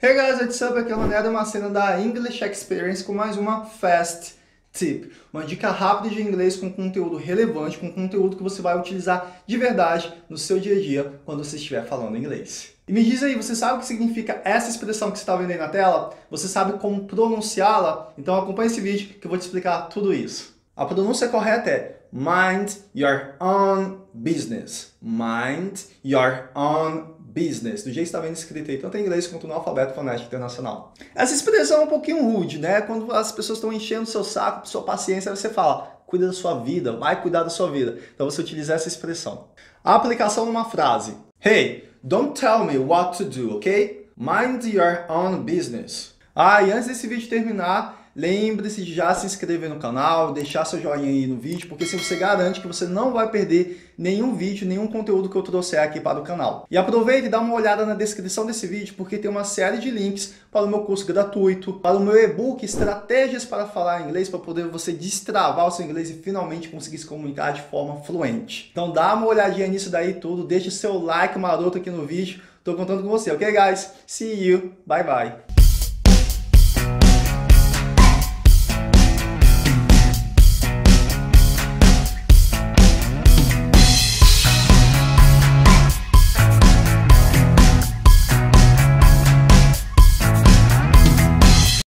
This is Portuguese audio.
Hey guys, what's up? Aqui é o André, uma cena da English Experience com mais uma Fast Tip. Uma dica rápida de inglês com conteúdo relevante, com conteúdo que você vai utilizar de verdade no seu dia a dia quando você estiver falando inglês. E me diz aí, você sabe o que significa essa expressão que você está vendo aí na tela? Você sabe como pronunciá-la? Então acompanha esse vídeo que eu vou te explicar tudo isso. A pronúncia correta é Mind Your Own Business. Mind Your Own Business, do jeito que está bem escrito aí, tanto em inglês quanto no alfabeto fonético internacional. Essa expressão é um pouquinho rude, né? Quando as pessoas estão enchendo o seu saco, sua paciência, você fala, cuida da sua vida, vai cuidar da sua vida. Então você utiliza essa expressão. A aplicação numa frase. Hey, don't tell me what to do, ok? Mind your own business. Ah, e antes desse vídeo terminar, lembre-se de já se inscrever no canal, deixar seu joinha aí no vídeo, porque assim você garante que você não vai perder nenhum vídeo, nenhum conteúdo que eu trouxer aqui para o canal. E aproveita e dá uma olhada na descrição desse vídeo, porque tem uma série de links para o meu curso gratuito, para o meu e-book Estratégias para Falar Inglês, para poder você destravar o seu inglês e finalmente conseguir se comunicar de forma fluente. Então dá uma olhadinha nisso daí tudo, deixa seu like maroto aqui no vídeo, tô contando com você, ok guys? See you, bye bye!